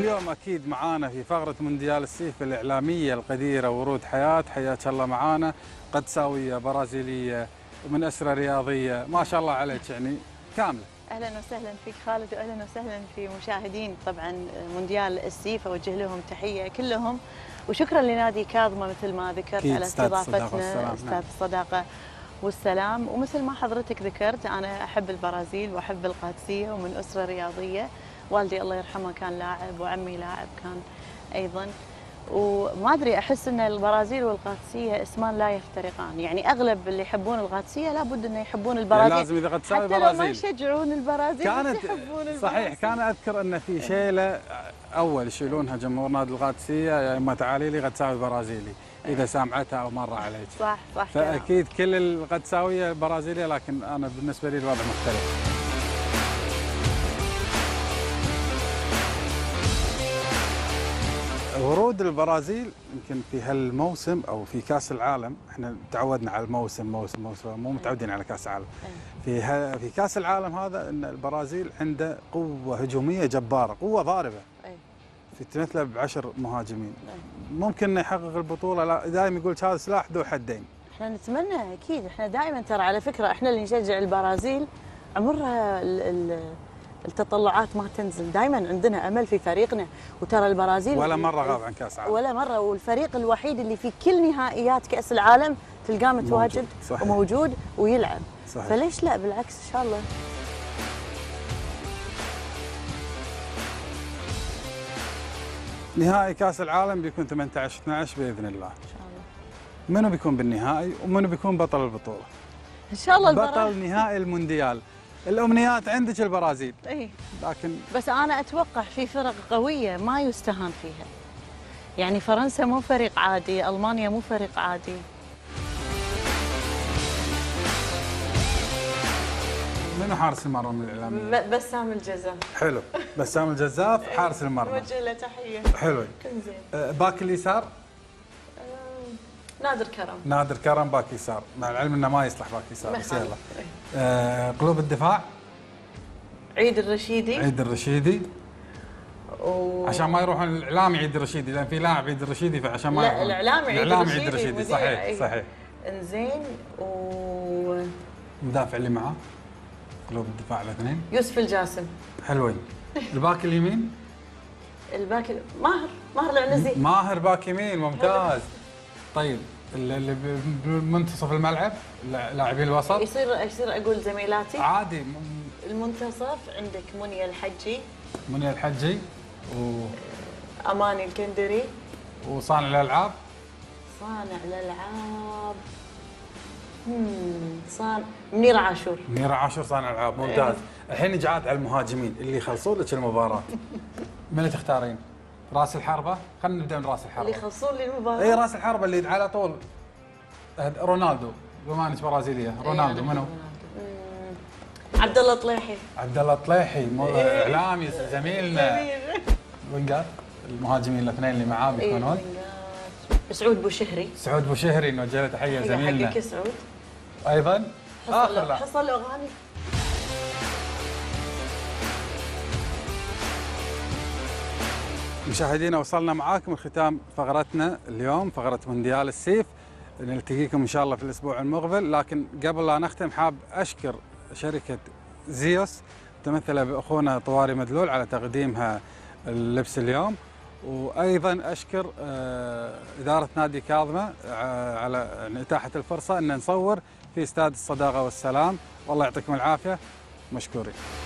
اليوم أكيد معانا في فقرة مونديال السيف الإعلامية القديرة ورود حياة. حياك الله معانا قدساوية برازيلية من أسرة رياضية، ما شاء الله عليك يعني كاملة. أهلا وسهلا فيك خالد، وأهلا وسهلا في مشاهدين طبعا مونديال السيف، أوجه لهم تحية كلهم، وشكرا لنادي كاظمة مثل ما ذكرت على استضافتنا أستاذ الصداقة والسلام. ومثل ما حضرتك ذكرت أنا أحب البرازيل وأحب القادسية ومن أسرة رياضية، والدي الله يرحمه كان لاعب وعمي لاعب كان أيضا، وما أدري أحس أن البرازيل والقادسية اسمان لا يفترقان، يعني أغلب اللي يحبون القادسية لابد أنه يحبون البرازيل، يعني لازم إذا قد تساوي البرازيل حتى لو ما يشجعون البرازيل كانت يحبون البرازيل. صحيح، كان أذكر أن في شيلة أول يشيلونها جمهور نادي القادسية يا إما تعاليلي قد تساوي برازيلي إذا سامعتها أو مرة عليك. صح صح، فأكيد كل القدساوية برازيلية، لكن أنا بالنسبة لي الوضع مختلف. ورود البرازيل يمكن في هالموسم او في كاس العالم، احنا تعودنا على الموسم موسم مو متعودين على كاس العالم. في كاس العالم هذا ان البرازيل عنده قوه هجوميه جباره، قوه ضاربه. تمثله بعشر مهاجمين. ممكن انه يحقق البطوله، لا دائما يقول هذا سلاح ذو حدين. احنا نتمنى اكيد، احنا دائما ترى على فكره احنا اللي نشجع البرازيل عمرها التطلعات ما تنزل، دائما عندنا امل في فريقنا، وترى البرازيل ولا مره غاب عن كاس العالم ولا مره، والفريق الوحيد اللي في كل نهائيات كاس العالم تلقاه متواجد وموجود ويلعب. صحيح. فليش لا، بالعكس ان شاء الله. نهائي كاس العالم بيكون 18-12 باذن الله. ان شاء الله. منو بيكون بالنهائي ومنو بيكون بطل البطوله؟ ان شاء الله البرازيل بطل نهائي المونديال. الامنيات عندك البرازيل. اي لكن بس انا اتوقع في فرق قويه ما يستهان فيها، يعني فرنسا مو فريق عادي، المانيا مو فريق عادي. منو حارس المرمى الاعلامي؟ بسام الجزاف. حلو، بسام الجزاف حارس المرمى، نوجه له تحيه. حلو، زين. باك اليسار نادر كرم. نادر كرم باك يسار، مع العلم انه ما يصلح باك يسار بس يلا. قلوب الدفاع عيد الرشيدي. عيد الرشيدي عشان ما يروحون الاعلامي عيد الرشيدي، لان في لاعب عيد الرشيدي فعشان ما يروحون الاعلامي عيد الرشيدي. صحيح أي. صحيح. انزين المدافع اللي معاه قلوب الدفاع الاثنين يوسف الجاسم. حلوين. الباك اليمين الباك ماهر العنزي. ماهر باك يمين ممتاز. طيب اللي بمنتصف الملعب لاعبي الوسط يصير اقول زميلاتي عادي. المنتصف عندك منيه الحجي واماني الكندري وصانع الالعاب منير عاشور صانع العاب ممتاز. الحين نجعد على المهاجمين اللي يخلصون لك المباراه. من تختارين؟ راس الحربة؟ خلينا نبدأ من راس الحربة اللي يخلصون لي المباراة. اي راس الحربة اللي على طول رونالدو، بما انك برازيلية. رونالدو منو؟ عبد الله الطليحي. عبد الله الطليحي اعلامي زميلنا. وينجات المهاجمين الاثنين اللي معاه بيكونون سعود بوشهري نوجه له تحية زميلنا. حقك سعود. ايضا حصل اغاني. مشاهدينا وصلنا معاكم ختام فقرتنا اليوم، فقرة مونديال السيف، نلتقيكم إن شاء الله في الأسبوع المقبل. لكن قبل لا نختم حاب أشكر شركة زيوس متمثلة بأخونا طواري مدلول على تقديمها اللبس اليوم، وأيضا أشكر إدارة نادي كاظمة على إتاحة الفرصة أن نصور في استاد الصداقة والسلام. والله يعطيكم العافية، مشكورين.